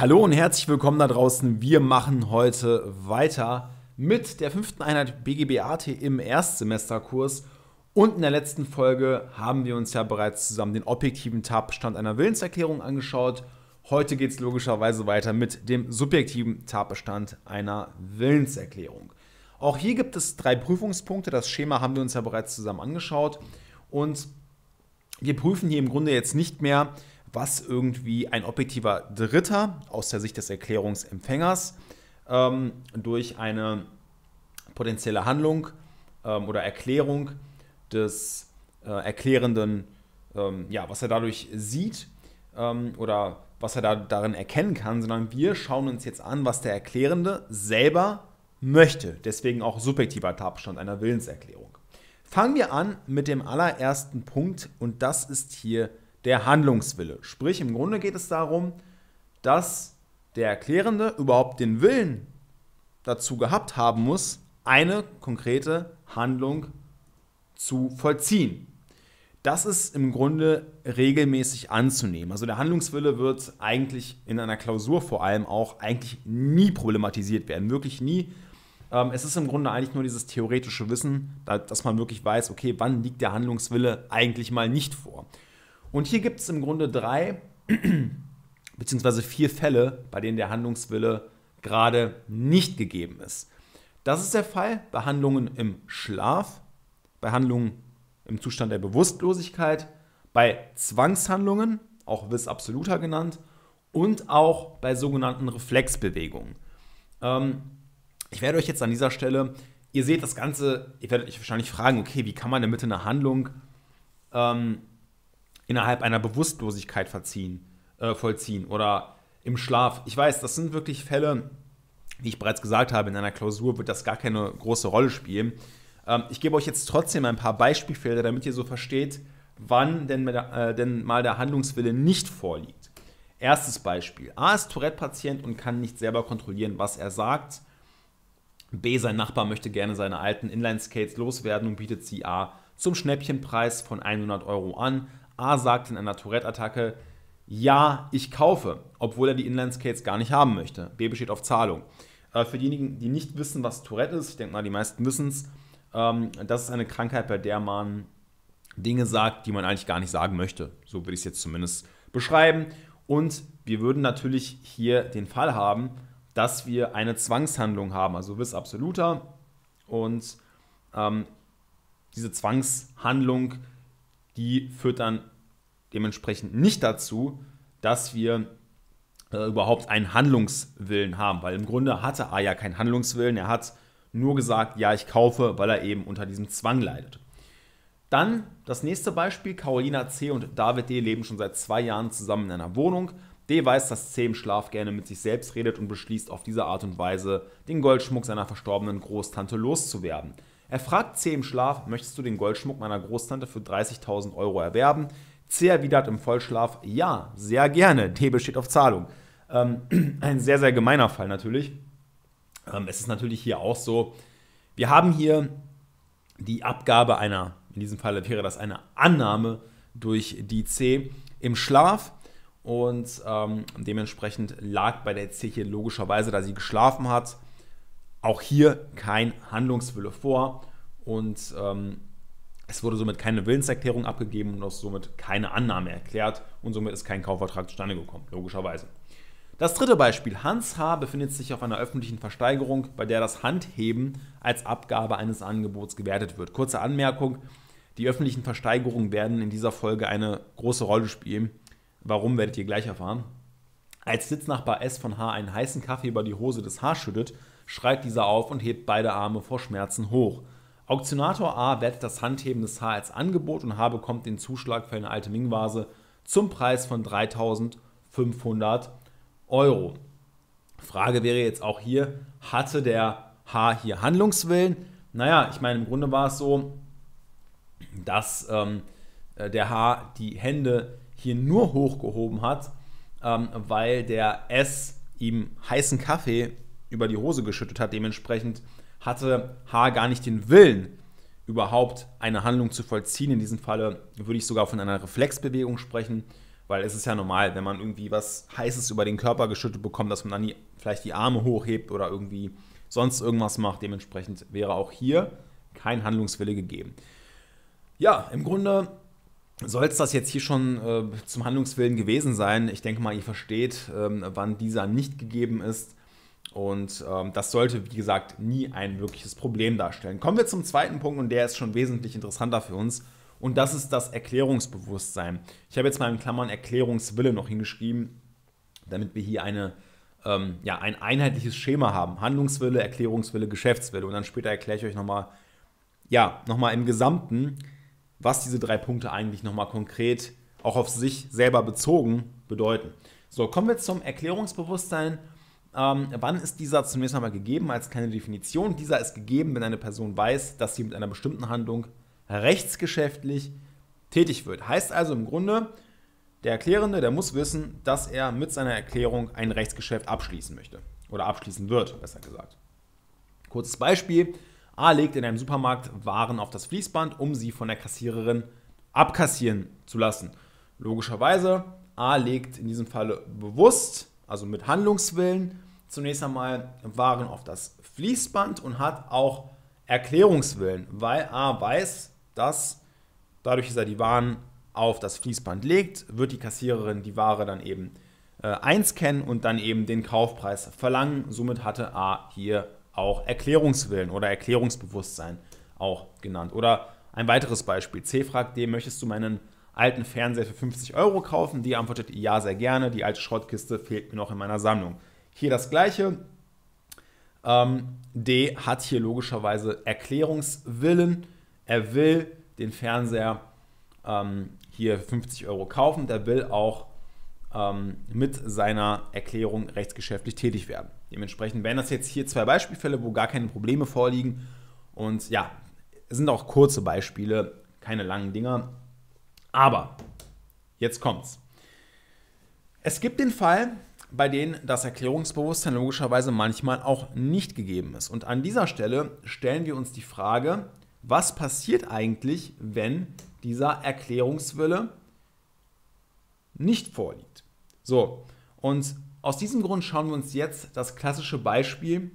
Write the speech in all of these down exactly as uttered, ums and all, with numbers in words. Hallo und herzlich willkommen da draußen. Wir machen heute weiter mit der fünften Einheit B G B A T im Erstsemesterkurs. Und in der letzten Folge haben wir uns ja bereits zusammen den objektiven Tatbestand einer Willenserklärung angeschaut. Heute geht es logischerweise weiter mit dem subjektiven Tatbestand einer Willenserklärung. Auch hier gibt es drei Prüfungspunkte. Das Schema haben wir uns ja bereits zusammen angeschaut. Und wir prüfen hier im Grunde jetzt nicht mehr, was irgendwie ein objektiver Dritter aus der Sicht des Erklärungsempfängers ähm, durch eine potenzielle Handlung ähm, oder Erklärung des äh, Erklärenden, ähm, ja, was er dadurch sieht ähm, oder was er da, darin erkennen kann, sondern wir schauen uns jetzt an, was der Erklärende selber möchte. Deswegen auch subjektiver Tatbestand einer Willenserklärung. Fangen wir an mit dem allerersten Punkt und das ist hier der Handlungswille. Sprich, im Grunde geht es darum, dass der Erklärende überhaupt den Willen dazu gehabt haben muss, eine konkrete Handlung zu vollziehen. Das ist im Grunde regelmäßig anzunehmen. Also der Handlungswille wird eigentlich in einer Klausur vor allem auch eigentlich nie problematisiert werden. Wirklich nie. Es ist im Grunde eigentlich nur dieses theoretische Wissen, dass man wirklich weiß, okay, wann liegt der Handlungswille eigentlich mal nicht vor. Und hier gibt es im Grunde drei bzw. vier Fälle, bei denen der Handlungswille gerade nicht gegeben ist. Das ist der Fall bei Handlungen im Schlaf, bei Handlungen im Zustand der Bewusstlosigkeit, bei Zwangshandlungen, auch vis absoluta genannt, und auch bei sogenannten Reflexbewegungen. Ähm, ich werde euch jetzt an dieser Stelle, ihr seht das Ganze, ihr werdet euch wahrscheinlich fragen, okay, wie kann man denn mit einer Handlung ähm, innerhalb einer Bewusstlosigkeit verziehen, äh, vollziehen oder im Schlaf. Ich weiß, das sind wirklich Fälle, wie ich bereits gesagt habe, in einer Klausur wird das gar keine große Rolle spielen. Ähm, ich gebe euch jetzt trotzdem ein paar Beispielfelder, damit ihr so versteht, wann denn, äh, denn mal der Handlungswille nicht vorliegt. Erstes Beispiel. A ist Tourette-Patient und kann nicht selber kontrollieren, was er sagt. B, sein Nachbar möchte gerne seine alten Inline-Skates loswerden und bietet sie A zum Schnäppchenpreis von hundert Euro an. A sagt in einer Tourette-Attacke, ja, ich kaufe, obwohl er die Inline-Skates gar nicht haben möchte. B besteht auf Zahlung. Äh, für diejenigen, die nicht wissen, was Tourette ist, ich denke mal, die meisten wissen es, ähm, das ist eine Krankheit, bei der man Dinge sagt, die man eigentlich gar nicht sagen möchte. So würde ich es jetzt zumindest beschreiben. Und wir würden natürlich hier den Fall haben, dass wir eine Zwangshandlung haben, also vis absoluta. Und ähm, diese Zwangshandlung, die führt dann dementsprechend nicht dazu, dass wir äh, überhaupt einen Handlungswillen haben, weil im Grunde hatte A ja keinen Handlungswillen, er hat nur gesagt, ja, ich kaufe, weil er eben unter diesem Zwang leidet. Dann das nächste Beispiel, Carolina C. und David D. leben schon seit zwei Jahren zusammen in einer Wohnung. D. weiß, dass C. im Schlaf gerne mit sich selbst redet und beschließt, auf diese Art und Weise den Goldschmuck seiner verstorbenen Großtante loszuwerden. Er fragt C. im Schlaf, möchtest du den Goldschmuck meiner Großtante für dreißigtausend Euro erwerben? C. erwidert im Vollschlaf, ja, sehr gerne, D. besteht auf Zahlung. Ähm, ein sehr, sehr gemeiner Fall natürlich. Ähm, es ist natürlich hier auch so, wir haben hier die Abgabe einer, in diesem Fall wäre das eine Annahme durch die C. im Schlaf. Und ähm, dementsprechend lag bei der C. hier logischerweise, da sie geschlafen hat, auch hier kein Handlungswille vor und ähm, es wurde somit keine Willenserklärung abgegeben und auch somit keine Annahme erklärt und somit ist kein Kaufvertrag zustande gekommen, logischerweise. Das dritte Beispiel. Hans H. befindet sich auf einer öffentlichen Versteigerung, bei der das Handheben als Abgabe eines Angebots gewertet wird. Kurze Anmerkung, die öffentlichen Versteigerungen werden in dieser Folge eine große Rolle spielen. Warum, werdet ihr gleich erfahren. Als Sitznachbar S. von H. einen heißen Kaffee über die Hose des H. schüttet, schreit dieser auf und hebt beide Arme vor Schmerzen hoch. Auktionator A. wertet das Handheben des H. als Angebot und H. bekommt den Zuschlag für eine alte Ming-Vase zum Preis von dreitausendfünfhundert Euro. Frage wäre jetzt auch hier, hatte der H. hier Handlungswillen? Naja, ich meine, im Grunde war es so, dass ähm, der H. die Hände hier nur hochgehoben hat, ähm, weil der S. ihm heißen Kaffee über die Hose geschüttet hat. Dementsprechend hatte H. gar nicht den Willen, überhaupt eine Handlung zu vollziehen. In diesem Falle würde ich sogar von einer Reflexbewegung sprechen, Weil es ist ja normal, wenn man irgendwie was Heißes über den Körper geschüttet bekommt, dass man dann die, vielleicht die Arme hochhebt oder irgendwie sonst irgendwas macht. Dementsprechend wäre auch hier kein Handlungswille gegeben. Ja, im Grunde soll es das jetzt hier schon äh, zum Handlungswillen gewesen sein. Ich denke mal, ihr versteht, ähm, wann dieser nicht gegeben ist. Und ähm, das sollte, wie gesagt, nie ein wirkliches Problem darstellen. Kommen wir zum zweiten Punkt, und der ist schon wesentlich interessanter für uns. Und das ist das Erklärungsbewusstsein. Ich habe jetzt mal in Klammern Erklärungswille noch hingeschrieben, damit wir hier eine, ähm, ja, ein einheitliches Schema haben. Handlungswille, Erklärungswille, Geschäftswille. Und dann später erkläre ich euch nochmal, ja, nochmal im Gesamten, was diese drei Punkte eigentlich nochmal konkret auch auf sich selber bezogen bedeuten. So, kommen wir zum Erklärungsbewusstsein. Ähm, wann ist dieser zunächst einmal gegeben als kleine Definition? Dieser ist gegeben, wenn eine Person weiß, dass sie mit einer bestimmten Handlung rechtsgeschäftlich tätig wird. Heißt also im Grunde, der Erklärende, der muss wissen, dass er mit seiner Erklärung ein Rechtsgeschäft abschließen möchte. Oder abschließen wird, besser gesagt. Kurzes Beispiel. A legt in einem Supermarkt Waren auf das Fließband, um sie von der Kassiererin abkassieren zu lassen. Logischerweise, A legt in diesem Falle bewusst, also mit Handlungswillen, zunächst einmal Waren auf das Fließband und hat auch Erklärungswillen, weil A weiß, dass dadurch, dass er die Waren auf das Fließband legt, wird die Kassiererin die Ware dann eben äh, einscannen und dann eben den Kaufpreis verlangen. Somit hatte A hier auch Erklärungswillen oder Erklärungsbewusstsein auch genannt. Oder ein weiteres Beispiel. C fragt D, möchtest du meinen alten Fernseher für fünfzig Euro kaufen? D antwortet, ja, sehr gerne. Die alte Schrottkiste fehlt mir noch in meiner Sammlung. Hier das Gleiche. Ähm, D hat hier logischerweise Erklärungswillen. Er will den Fernseher ähm, hier fünfzig Euro kaufen und er will auch ähm, mit seiner Erklärung rechtsgeschäftlich tätig werden. Dementsprechend wären das jetzt hier zwei Beispielfälle, wo gar keine Probleme vorliegen. Und ja, es sind auch kurze Beispiele, keine langen Dinger. Aber jetzt kommt's. Es gibt den Fall, bei denen das Erklärungsbewusstsein logischerweise manchmal auch nicht gegeben ist. Und an dieser Stelle stellen wir uns die Frage, was passiert eigentlich, wenn dieser Erklärungswille nicht vorliegt? So, und aus diesem Grund schauen wir uns jetzt das klassische Beispiel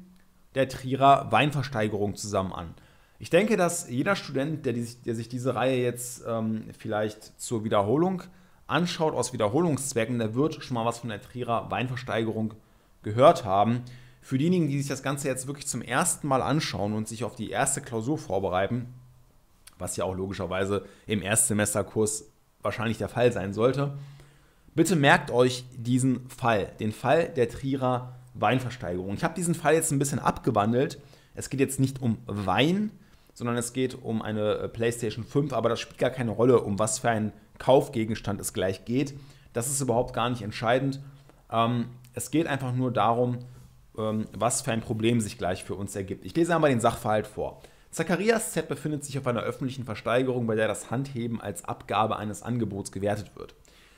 der Trierer Weinversteigerung zusammen an. Ich denke, dass jeder Student, der, die, der sich diese Reihe jetzt ähm, vielleicht zur Wiederholung anschaut aus Wiederholungszwecken, der wird schon mal was von der Trierer Weinversteigerung gehört haben. Für diejenigen, die sich das Ganze jetzt wirklich zum ersten Mal anschauen und sich auf die erste Klausur vorbereiten, was ja auch logischerweise im Erstsemesterkurs wahrscheinlich der Fall sein sollte, bitte merkt euch diesen Fall, den Fall der Trierer Weinversteigerung. Ich habe diesen Fall jetzt ein bisschen abgewandelt. Es geht jetzt nicht um Wein, sondern es geht um eine PlayStation fünf, aber das spielt gar keine Rolle, um was für einen Kaufgegenstand es gleich geht. Das ist überhaupt gar nicht entscheidend. Ähm, es geht einfach nur darum, ähm, was für ein Problem sich gleich für uns ergibt. Ich lese einmal den Sachverhalt vor. Zacharias Z befindet sich auf einer öffentlichen Versteigerung, bei der das Handheben als Abgabe eines Angebots gewertet wird.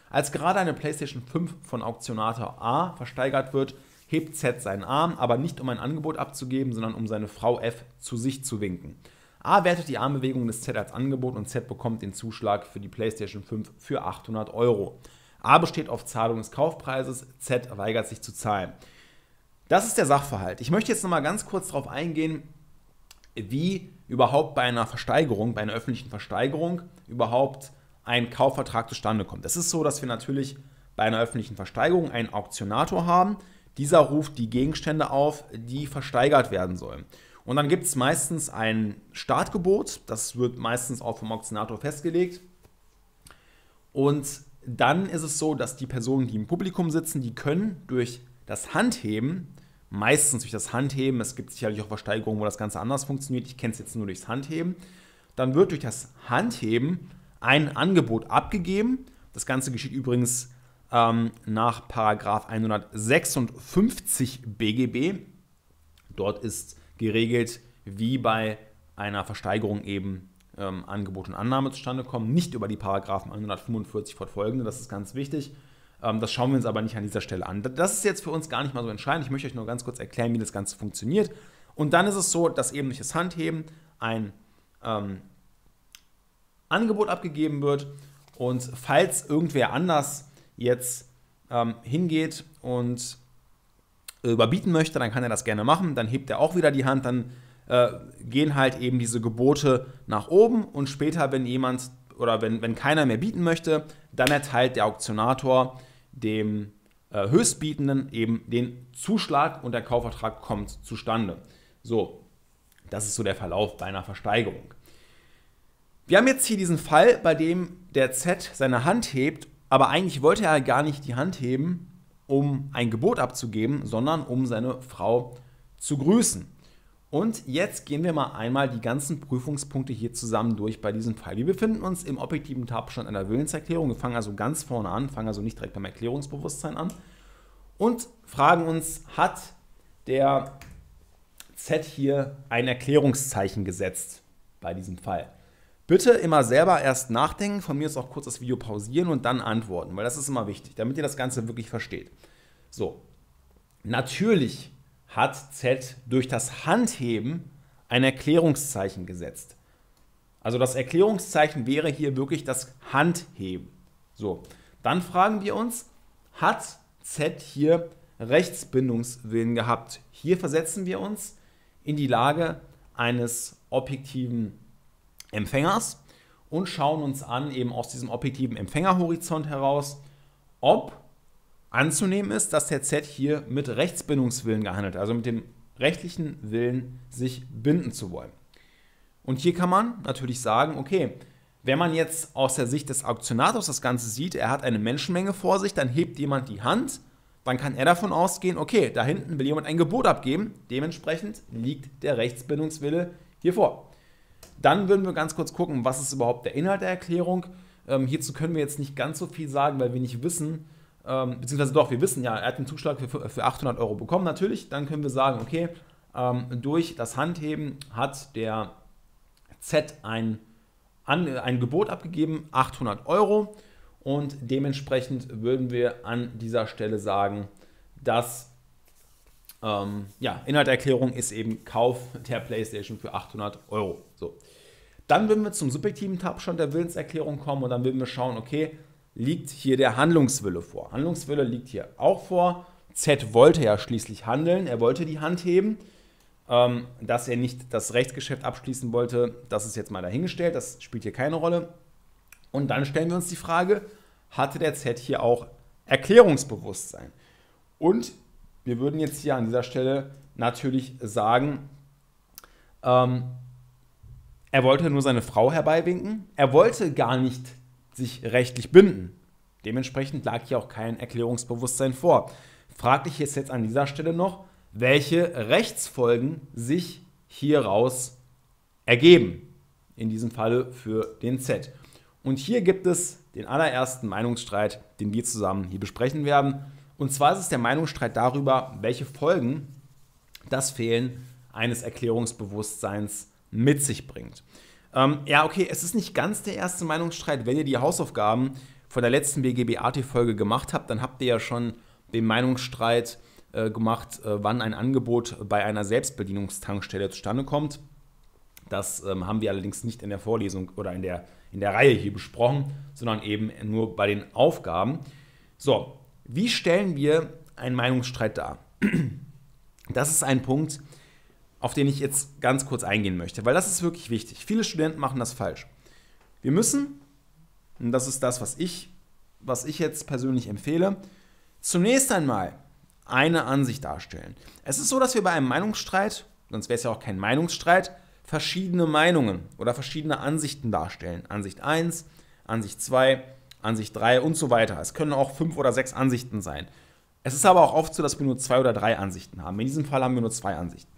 Als gerade eine PlayStation fünf von Auktionator A versteigert wird, hebt Z seinen Arm, aber nicht um ein Angebot abzugeben, sondern um seine Frau F zu sich zu winken. A wertet die Armbewegung des Z als Angebot und Z bekommt den Zuschlag für die PlayStation fünf für achthundert Euro. A besteht auf Zahlung des Kaufpreises, Z weigert sich zu zahlen. Das ist der Sachverhalt. Ich möchte jetzt nochmal ganz kurz darauf eingehen, wie überhaupt bei einer Versteigerung, bei einer öffentlichen Versteigerung, überhaupt ein Kaufvertrag zustande kommt. Es ist so, dass wir natürlich bei einer öffentlichen Versteigerung einen Auktionator haben. Dieser ruft die Gegenstände auf, die versteigert werden sollen. Und dann gibt es meistens ein Startgebot, das wird meistens auch vom Auktionator festgelegt. Und dann ist es so, dass die Personen, die im Publikum sitzen, die können durch das Handheben, meistens durch das Handheben, es gibt sicherlich auch Versteigerungen, wo das Ganze anders funktioniert, ich kenne es jetzt nur durchs Handheben, dann wird durch das Handheben ein Angebot abgegeben. Das Ganze geschieht übrigens ähm, nach Paragraph hundertsechsundfünfzig B G B. Dort ist geregelt, wie bei einer Versteigerung eben ähm, Angebot und Annahme zustande kommen, nicht über die Paragraphen hundertfünfundvierzig fortfolgende, das ist ganz wichtig. Ähm, das schauen wir uns aber nicht an dieser Stelle an. Das ist jetzt für uns gar nicht mal so entscheidend. Ich möchte euch nur ganz kurz erklären, wie das Ganze funktioniert. Und dann ist es so, dass eben durch das Handheben ein ähm, Angebot abgegeben wird und falls irgendwer anders jetzt ähm, hingeht und überbieten möchte, dann kann er das gerne machen, dann hebt er auch wieder die Hand, dann äh, gehen halt eben diese Gebote nach oben und später, wenn jemand oder wenn, wenn keiner mehr bieten möchte, dann erteilt der Auktionator dem äh, Höchstbietenden eben den Zuschlag und der Kaufvertrag kommt zustande. So, das ist so der Verlauf bei einer Versteigerung. Wir haben jetzt hier diesen Fall, bei dem der Z seine Hand hebt, aber eigentlich wollte er gar nicht die Hand heben, um ein Gebot abzugeben, sondern um seine Frau zu grüßen. Und jetzt gehen wir mal einmal die ganzen Prüfungspunkte hier zusammen durch bei diesem Fall. Wir befinden uns im objektiven Tatbestand einer Willenserklärung. Wir fangen also ganz vorne an, fangen also nicht direkt beim Erklärungsbewusstsein an und fragen uns, hat der Z hier ein Erklärungszeichen gesetzt bei diesem Fall? Bitte immer selber erst nachdenken, von mir ist auch kurz das Video pausieren und dann antworten, weil das ist immer wichtig, damit ihr das Ganze wirklich versteht. So, natürlich hat Z durch das Handheben ein Erklärungszeichen gesetzt. Also das Erklärungszeichen wäre hier wirklich das Handheben. So, dann fragen wir uns, hat Z hier Rechtsbindungswillen gehabt? Hier versetzen wir uns in die Lage eines objektiven Empfängers und schauen uns an, eben aus diesem objektiven Empfängerhorizont heraus, ob anzunehmen ist, dass der Z hier mit Rechtsbindungswillen gehandelt hat, also mit dem rechtlichen Willen, sich binden zu wollen. Und hier kann man natürlich sagen, okay, wenn man jetzt aus der Sicht des Auktionators das Ganze sieht, er hat eine Menschenmenge vor sich, dann hebt jemand die Hand, dann kann er davon ausgehen, okay, da hinten will jemand ein Gebot abgeben, dementsprechend liegt der Rechtsbindungswille hier vor. Dann würden wir ganz kurz gucken, was ist überhaupt der Inhalt der Erklärung. Ähm, hierzu können wir jetzt nicht ganz so viel sagen, weil wir nicht wissen, ähm, beziehungsweise doch, wir wissen ja, er hat einen Zuschlag für, für achthundert Euro bekommen, natürlich. Dann können wir sagen, okay, ähm, durch das Handheben hat der Z ein, an, ein Gebot abgegeben, achthundert Euro. Und dementsprechend würden wir an dieser Stelle sagen, dass Ähm, ja, Inhalt der Erklärung ist eben Kauf der PlayStation für achthundert Euro. So. Dann würden wir zum subjektiven Tatbestand der Willenserklärung kommen und dann würden wir schauen, okay, liegt hier der Handlungswille vor? Handlungswille liegt hier auch vor. Z wollte ja schließlich handeln, er wollte die Hand heben. Ähm, dass er nicht das Rechtsgeschäft abschließen wollte, das ist jetzt mal dahingestellt, das spielt hier keine Rolle. Und dann stellen wir uns die Frage, hatte der Z hier auch Erklärungsbewusstsein? Und wir würden jetzt hier an dieser Stelle natürlich sagen, ähm, er wollte nur seine Frau herbeiwinken, er wollte gar nicht sich rechtlich binden. Dementsprechend lag hier auch kein Erklärungsbewusstsein vor. Frag dich jetzt, jetzt an dieser Stelle noch, welche Rechtsfolgen sich hieraus ergeben, in diesem Falle für den Z. Und hier gibt es den allerersten Meinungsstreit, den wir zusammen hier besprechen werden. Und zwar ist es der Meinungsstreit darüber, welche Folgen das Fehlen eines Erklärungsbewusstseins mit sich bringt. Ähm, ja, okay, es ist nicht ganz der erste Meinungsstreit. Wenn ihr die Hausaufgaben von der letzten B G B A T-Folge gemacht habt, dann habt ihr ja schon den Meinungsstreit äh, gemacht, äh, wann ein Angebot bei einer Selbstbedienungstankstelle zustande kommt. Das ähm, haben wir allerdings nicht in der Vorlesung oder in der, in der Reihe hier besprochen, sondern eben nur bei den Aufgaben. So. Wie stellen wir einen Meinungsstreit dar? Das ist ein Punkt, auf den ich jetzt ganz kurz eingehen möchte, weil das ist wirklich wichtig. Viele Studenten machen das falsch. Wir müssen, und das ist das, was ich, was ich jetzt persönlich empfehle, zunächst einmal eine Ansicht darstellen. Es ist so, dass wir bei einem Meinungsstreit, sonst wäre es ja auch kein Meinungsstreit, verschiedene Meinungen oder verschiedene Ansichten darstellen. Ansicht eins, Ansicht zwei, Ansicht drei und so weiter. Es können auch fünf oder sechs Ansichten sein. Es ist aber auch oft so, dass wir nur zwei oder drei Ansichten haben. In diesem Fall haben wir nur zwei Ansichten.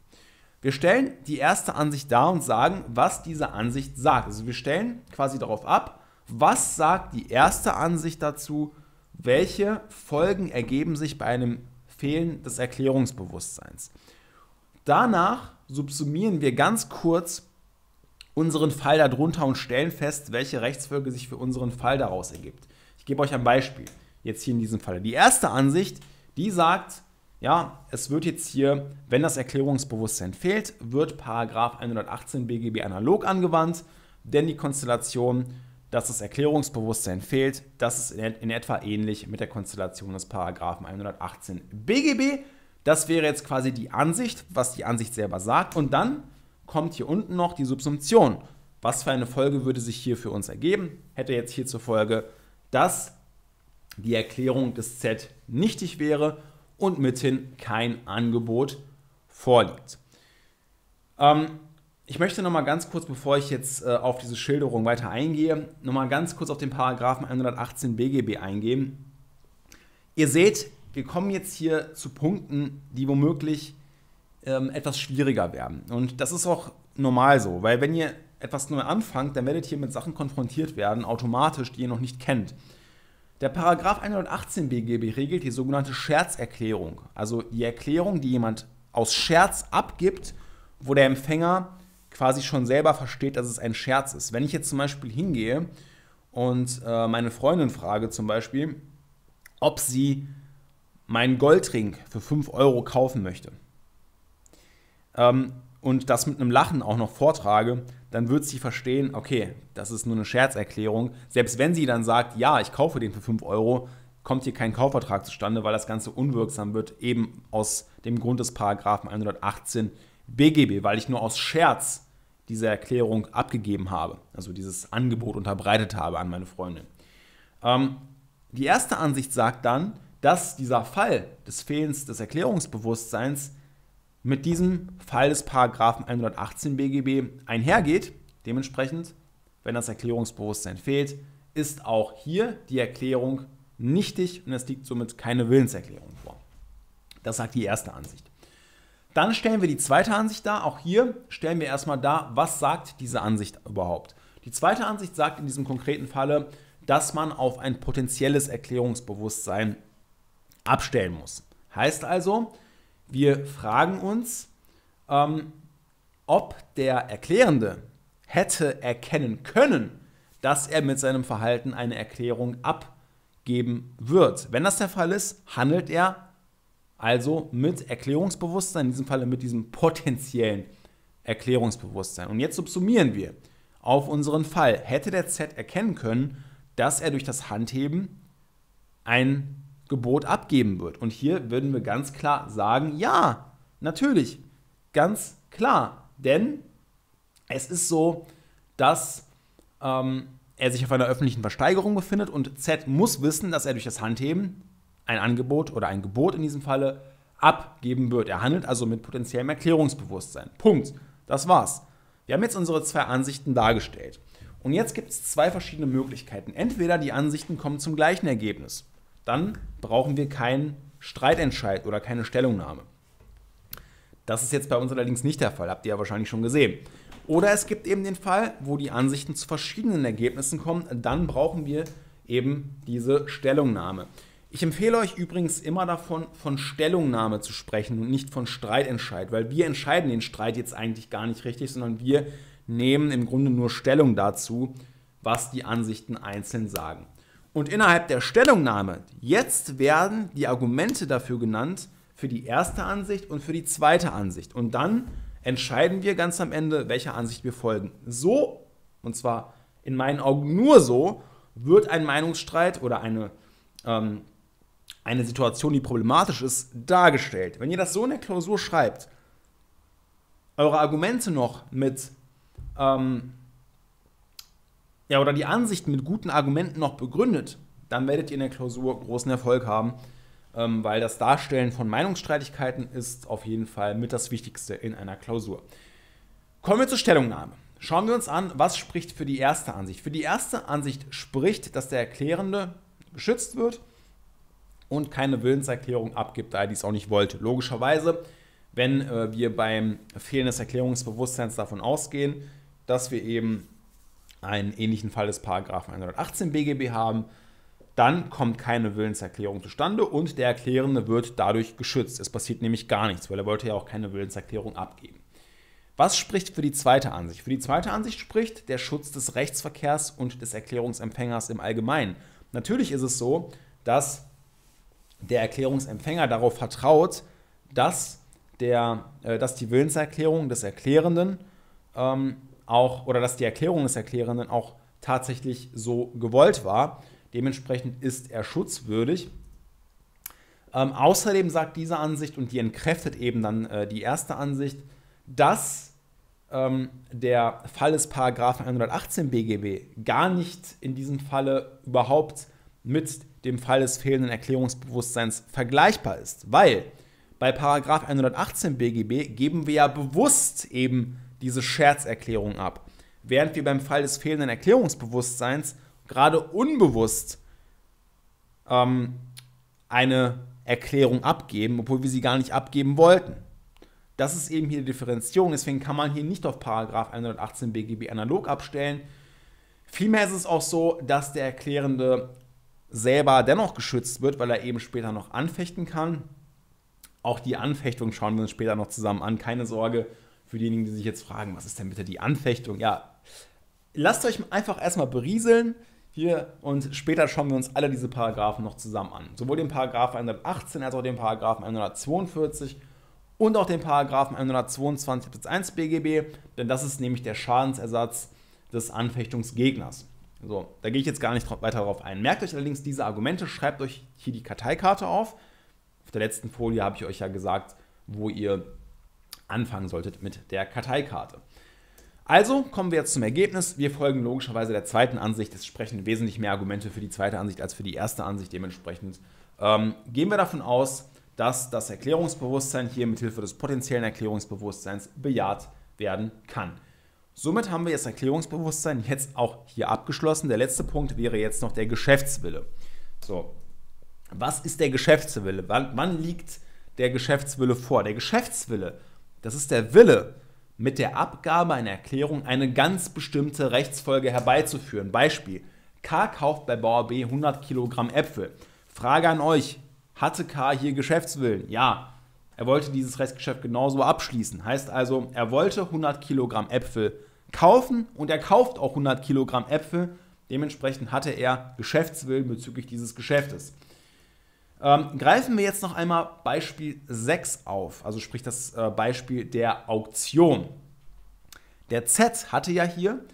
Wir stellen die erste Ansicht dar und sagen, was diese Ansicht sagt. Also wir stellen quasi darauf ab, was sagt die erste Ansicht dazu, welche Folgen ergeben sich bei einem Fehlen des Erklärungsbewusstseins. Danach subsumieren wir ganz kurz unseren Fall darunter und stellen fest, welche Rechtsfolge sich für unseren Fall daraus ergibt. Ich gebe euch ein Beispiel, jetzt hier in diesem Fall. Die erste Ansicht, die sagt, ja, es wird jetzt hier, wenn das Erklärungsbewusstsein fehlt, wird Paragraph hundertachtzehn B G B analog angewandt, denn die Konstellation dass das Erklärungsbewusstsein fehlt. Das ist in etwa ähnlich mit der Konstellation des Paragraphen hundertachtzehn B G B. Das wäre jetzt quasi die Ansicht, was die Ansicht selber sagt. Und dann kommt hier unten noch die Subsumption. Was für eine Folge würde sich hier für uns ergeben? Hätte jetzt hier zur Folge, dass die Erklärung des Z nichtig wäre und mithin kein Angebot vorliegt. Ähm, ich möchte nochmal ganz kurz, bevor ich jetzt äh, auf diese Schilderung weiter eingehe, nochmal ganz kurz auf den Paragraphen hundertachtzehn B G B eingehen. Ihr seht, wir kommen jetzt hier zu Punkten, die womöglich ähm, etwas schwieriger werden. Und das ist auch normal so, weil wenn ihr etwas neu anfangt, dann werdet ihr mit Sachen konfrontiert werden, automatisch, die ihr noch nicht kennt. Der Paragraph hundertachtzehn B G B regelt die sogenannte Scherzerklärung, also die Erklärung, die jemand aus Scherz abgibt, wo der Empfänger quasi schon selber versteht, dass es ein Scherz ist. Wenn ich jetzt zum Beispiel hingehe und äh, meine Freundin frage zum Beispiel, ob sie meinen Goldring für fünf Euro kaufen möchte ähm, und das mit einem Lachen auch noch vortrage, dann wird sie verstehen, okay, das ist nur eine Scherzerklärung. Selbst wenn sie dann sagt, ja, ich kaufe den für fünf Euro, kommt hier kein Kaufvertrag zustande, weil das Ganze unwirksam wird, eben aus dem Grund des Paragraphen hundertachtzehn B G B, weil ich nur aus Scherz diese Erklärung abgegeben habe, also dieses Angebot unterbreitet habe an meine Freundin. Ähm, die erste Ansicht sagt dann, dass dieser Fall des Fehlens des Erklärungsbewusstseins mit diesem Fall des Paragraphen hundertachtzehn B G B einhergeht. Dementsprechend, wenn das Erklärungsbewusstsein fehlt, ist auch hier die Erklärung nichtig und es liegt somit keine Willenserklärung vor. Das sagt die erste Ansicht. Dann stellen wir die zweite Ansicht dar. Auch hier stellen wir erstmal dar, was sagt diese Ansicht überhaupt. Die zweite Ansicht sagt in diesem konkreten Falle, dass man auf ein potenzielles Erklärungsbewusstsein abstellen muss. Heißt also, wir fragen uns, ähm, ob der Erklärende hätte erkennen können, dass er mit seinem Verhalten eine Erklärung abgeben wird. Wenn das der Fall ist, handelt er also mit Erklärungsbewusstsein, in diesem Falle mit diesem potenziellen Erklärungsbewusstsein. Und jetzt subsumieren wir auf unseren Fall. Hätte der Z erkennen können, dass er durch das Handheben ein Gebot abgeben wird. Und hier würden wir ganz klar sagen, ja, natürlich, ganz klar. Denn es ist so, dass ähm, er sich auf einer öffentlichen Versteigerung befindet und Z muss wissen, dass er durch das Handheben ein Angebot oder ein Gebot in diesem Falle abgeben wird. Er handelt also mit potenziellem Erklärungsbewusstsein. Punkt. Das war's. Wir haben jetzt unsere zwei Ansichten dargestellt. Und jetzt gibt es zwei verschiedene Möglichkeiten. Entweder die Ansichten kommen zum gleichen Ergebnis. Dann brauchen wir keinen Streitentscheid oder keine Stellungnahme. Das ist jetzt bei uns allerdings nicht der Fall, habt ihr ja wahrscheinlich schon gesehen. Oder es gibt eben den Fall, wo die Ansichten zu verschiedenen Ergebnissen kommen, dann brauchen wir eben diese Stellungnahme. Ich empfehle euch übrigens immer davon, von Stellungnahme zu sprechen und nicht von Streitentscheid, weil wir entscheiden den Streit jetzt eigentlich gar nicht richtig, sondern wir nehmen im Grunde nur Stellung dazu, was die Ansichten einzeln sagen. Und innerhalb der Stellungnahme, jetzt werden die Argumente dafür genannt, für die erste Ansicht und für die zweite Ansicht. Und dann entscheiden wir ganz am Ende, welcher Ansicht wir folgen. So, und zwar in meinen Augen nur so, wird ein Meinungsstreit oder eine, ähm, eine Situation, die problematisch ist, dargestellt. Wenn ihr das so in der Klausur schreibt, eure Argumente noch mit... Ähm, ja, oder die Ansichten mit guten Argumenten noch begründet, dann werdet ihr in der Klausur großen Erfolg haben, ähm, weil das Darstellen von Meinungsstreitigkeiten ist auf jeden Fall mit das Wichtigste in einer Klausur. Kommen wir zur Stellungnahme. Schauen wir uns an, was spricht für die erste Ansicht. Für die erste Ansicht spricht, dass der Erklärende geschützt wird und keine Willenserklärung abgibt, da er dies auch nicht wollte. Logischerweise, wenn äh, wir beim Fehlen des Erklärungsbewusstseins davon ausgehen, dass wir eben einen ähnlichen Fall des Paragraphen hundertachtzehn B G B haben, dann kommt keine Willenserklärung zustande und der Erklärende wird dadurch geschützt. Es passiert nämlich gar nichts, weil er wollte ja auch keine Willenserklärung abgeben. Was spricht für die zweite Ansicht? Für die zweite Ansicht spricht der Schutz des Rechtsverkehrs und des Erklärungsempfängers im Allgemeinen. Natürlich ist es so, dass der Erklärungsempfänger darauf vertraut, dass, der, äh, dass die Willenserklärung des Erklärenden ähm, auch, oder dass die Erklärung des Erklärenden auch tatsächlich so gewollt war. Dementsprechend ist er schutzwürdig. Ähm, außerdem sagt diese Ansicht, und die entkräftet eben dann äh, die erste Ansicht, dass ähm, der Fall des Paragraphen hundertachtzehn B G B gar nicht in diesem Falle überhaupt mit dem Fall des fehlenden Erklärungsbewusstseins vergleichbar ist. Weil bei Paragraph hundertachtzehn B G B geben wir ja bewusst eben diese Scherzerklärung ab, während wir beim Fall des fehlenden Erklärungsbewusstseins gerade unbewusst ähm, eine Erklärung abgeben, obwohl wir sie gar nicht abgeben wollten. Das ist eben hier die Differenzierung, deswegen kann man hier nicht auf Paragraph hundertachtzehn B G B analog abstellen. Vielmehr ist es auch so, dass der Erklärende selber dennoch geschützt wird, weil er eben später noch anfechten kann. Auch die Anfechtung schauen wir uns später noch zusammen an, keine Sorge. Für diejenigen, die sich jetzt fragen, was ist denn bitte die Anfechtung? Ja, lasst euch einfach erstmal berieseln hier und später schauen wir uns alle diese Paragraphen noch zusammen an. Sowohl den Paragraph hundertachtzehn als auch den Paragraph hundertzweiundvierzig und auch den Paragraph hundertzweiundzwanzig Absatz eins B G B, denn das ist nämlich der Schadensersatz des Anfechtungsgegners. So, da gehe ich jetzt gar nicht weiter drauf ein. Merkt euch allerdings diese Argumente, schreibt euch hier die Karteikarte auf. Auf der letzten Folie habe ich euch ja gesagt, wo ihr anfangen solltet mit der Karteikarte. Also kommen wir jetzt zum Ergebnis. Wir folgen logischerweise der zweiten Ansicht. Es sprechen wesentlich mehr Argumente für die zweite Ansicht als für die erste Ansicht. Dementsprechend ähm, gehen wir davon aus, dass das Erklärungsbewusstsein hier mithilfe des potenziellen Erklärungsbewusstseins bejaht werden kann. Somit haben wir das Erklärungsbewusstsein jetzt auch hier abgeschlossen. Der letzte Punkt wäre jetzt noch der Geschäftswille. So, was ist der Geschäftswille? Wann, wann liegt der Geschäftswille vor? Der Geschäftswille, das ist der Wille, mit der Abgabe einer Erklärung eine ganz bestimmte Rechtsfolge herbeizuführen. Beispiel, K kauft bei Bauer B hundert Kilogramm Äpfel. Frage an euch, hatte K hier Geschäftswillen? Ja, er wollte dieses Rechtsgeschäft genauso abschließen. Heißt also, er wollte hundert Kilogramm Äpfel kaufen und er kauft auch hundert Kilogramm Äpfel. Dementsprechend hatte er Geschäftswillen bezüglich dieses Geschäftes. Ähm, greifen wir jetzt noch einmal Beispiel sechs auf, also sprich das äh, Beispiel der Auktion. Der Z hatte ja hier,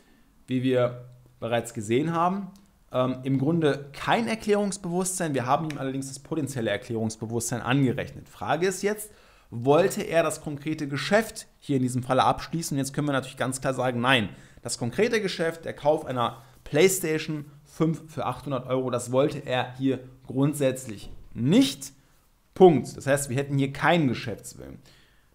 wie wir bereits gesehen haben, ähm, im Grunde kein Erklärungsbewusstsein. Wir haben ihm allerdings das potenzielle Erklärungsbewusstsein angerechnet. Frage ist jetzt, wollte er das konkrete Geschäft hier in diesem Falle abschließen? Jetzt können wir natürlich ganz klar sagen, nein. Das konkrete Geschäft, der Kauf einer PlayStation fünf für achthundert Euro, das wollte er hier grundsätzlich nicht. Punkt. Das heißt, wir hätten hier keinen Geschäftswillen.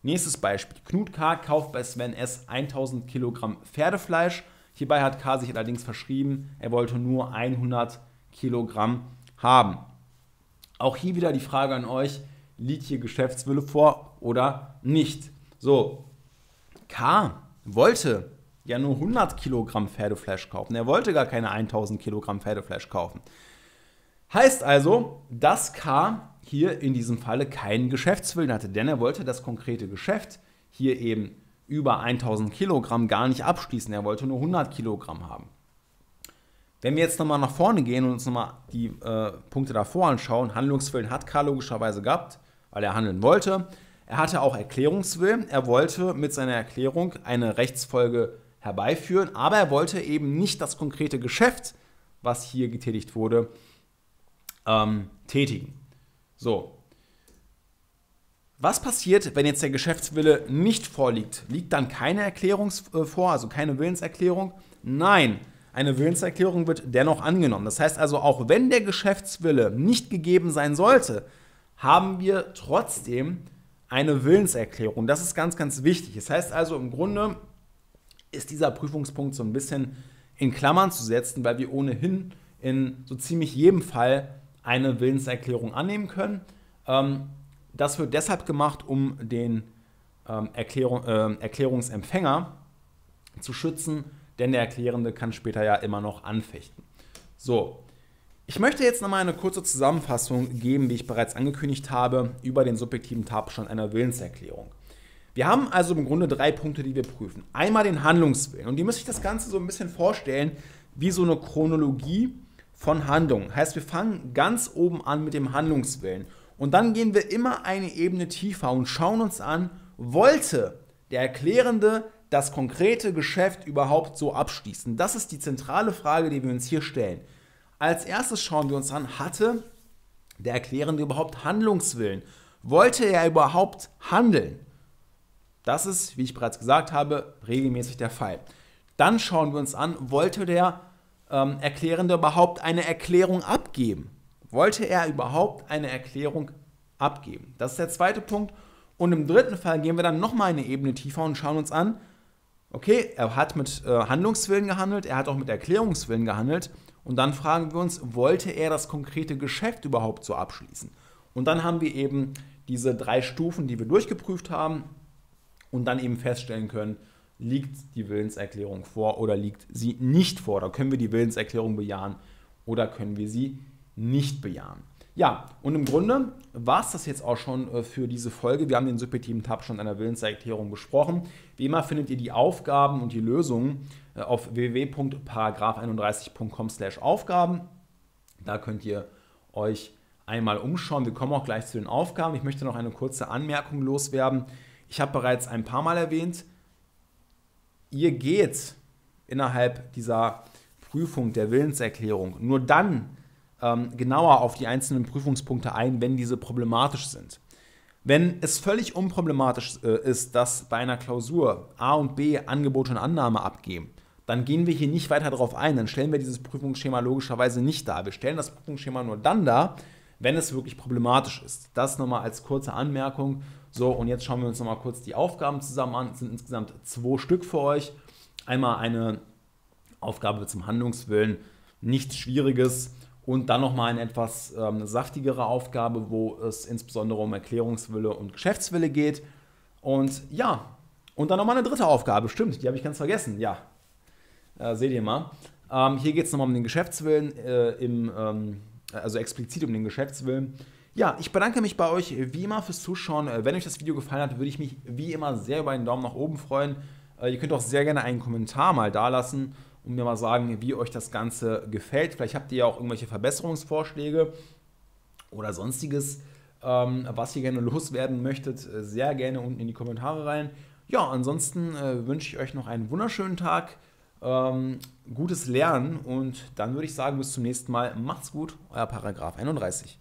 Nächstes Beispiel. Knut K. kauft bei Sven S. tausend Kilogramm Pferdefleisch. Hierbei hat K. sich allerdings verschrieben, er wollte nur hundert Kilogramm haben. Auch hier wieder die Frage an euch, liegt hier Geschäftswille vor oder nicht? So, K. wollte ja nur hundert Kilogramm Pferdefleisch kaufen. Er wollte gar keine tausend Kilogramm Pferdefleisch kaufen. Heißt also, dass K. hier in diesem Falle keinen Geschäftswillen hatte, denn er wollte das konkrete Geschäft hier eben über tausend Kilogramm gar nicht abschließen. Er wollte nur hundert Kilogramm haben. Wenn wir jetzt nochmal nach vorne gehen und uns nochmal die äh, Punkte davor anschauen, Handlungswillen hat K. logischerweise gehabt, weil er handeln wollte. Er hatte auch Erklärungswillen. Er wollte mit seiner Erklärung eine Rechtsfolge herbeiführen, aber er wollte eben nicht das konkrete Geschäft, was hier getätigt wurde, ähm, tätigen. So, was passiert, wenn jetzt der Geschäftswille nicht vorliegt? Liegt dann keine Erklärung äh, vor, also keine Willenserklärung? Nein, eine Willenserklärung wird dennoch angenommen. Das heißt also, auch wenn der Geschäftswille nicht gegeben sein sollte, haben wir trotzdem eine Willenserklärung. Das ist ganz, ganz wichtig. Das heißt also, im Grunde ist dieser Prüfungspunkt so ein bisschen in Klammern zu setzen, weil wir ohnehin in so ziemlich jedem Fall eine Willenserklärung annehmen können. Ähm, das wird deshalb gemacht, um den ähm, Erklärung, äh, Erklärungsempfänger zu schützen, denn der Erklärende kann später ja immer noch anfechten. So, ich möchte jetzt nochmal eine kurze Zusammenfassung geben, wie ich bereits angekündigt habe, über den subjektiven Tatbestand einer Willenserklärung. Wir haben also im Grunde drei Punkte, die wir prüfen. Einmal den Handlungswillen. Und die müsst sich das Ganze so ein bisschen vorstellen wie so eine Chronologie von Handlungen. Heißt, wir fangen ganz oben an mit dem Handlungswillen. Und dann gehen wir immer eine Ebene tiefer und schauen uns an, wollte der Erklärende das konkrete Geschäft überhaupt so abschließen? Das ist die zentrale Frage, die wir uns hier stellen. Als erstes schauen wir uns an, hatte der Erklärende überhaupt Handlungswillen? Wollte er überhaupt handeln? Das ist, wie ich bereits gesagt habe, regelmäßig der Fall. Dann schauen wir uns an, wollte der ähm, Erklärende überhaupt eine Erklärung abgeben? Wollte er überhaupt eine Erklärung abgeben? Das ist der zweite Punkt. Und im dritten Fall gehen wir dann nochmal eine Ebene tiefer und schauen uns an, okay, er hat mit äh, Handlungswillen gehandelt, er hat auch mit Erklärungswillen gehandelt. Und dann fragen wir uns, wollte er das konkrete Geschäft überhaupt so abschließen? Und dann haben wir eben diese drei Stufen, die wir durchgeprüft haben und dann eben feststellen können, liegt die Willenserklärung vor oder liegt sie nicht vor? Da können wir die Willenserklärung bejahen oder können wir sie nicht bejahen? Ja, und im Grunde war es das jetzt auch schon für diese Folge. Wir haben den subjektiven Tab schon einer Willenserklärung besprochen. Wie immer findet ihr die Aufgaben und die Lösungen auf w w w punkt paragraph einunddreißig punkt com slash Aufgaben. Da könnt ihr euch einmal umschauen. Wir kommen auch gleich zu den Aufgaben. Ich möchte noch eine kurze Anmerkung loswerden. Ich habe bereits ein paar Mal erwähnt, ihr geht innerhalb dieser Prüfung der Willenserklärung nur dann genauer auf die einzelnen Prüfungspunkte ein, wenn diese problematisch sind. Wenn es völlig unproblematisch ist, dass bei einer Klausur A und B Angebot und Annahme abgeben, dann gehen wir hier nicht weiter darauf ein, dann stellen wir dieses Prüfungsschema logischerweise nicht dar. Wir stellen das Prüfungsschema nur dann dar, wenn es wirklich problematisch ist. Das nochmal als kurze Anmerkung. So, und jetzt schauen wir uns nochmal kurz die Aufgaben zusammen an. Es sind insgesamt zwei Stück für euch. Einmal eine Aufgabe zum Handlungswillen, nichts Schwieriges. Und dann nochmal eine etwas ähm, saftigere Aufgabe, wo es insbesondere um Erklärungswille und Geschäftswille geht. Und ja, und dann nochmal eine dritte Aufgabe, stimmt, die habe ich ganz vergessen, ja. Äh, seht ihr mal. Ähm, hier geht es nochmal um den Geschäftswillen, äh, im, ähm, also explizit um den Geschäftswillen. Ja, ich bedanke mich bei euch wie immer fürs Zuschauen. Wenn euch das Video gefallen hat, würde ich mich wie immer sehr über einen Daumen nach oben freuen. Äh, ihr könnt auch sehr gerne einen Kommentar mal dalassen und mir mal sagen, wie euch das Ganze gefällt. Vielleicht habt ihr ja auch irgendwelche Verbesserungsvorschläge oder sonstiges, ähm, was ihr gerne loswerden möchtet, sehr gerne unten in die Kommentare rein. Ja, ansonsten äh, wünsche ich euch noch einen wunderschönen Tag, ähm, gutes Lernen und dann würde ich sagen, bis zum nächsten Mal. Macht's gut, euer Paragraph einunddreißig.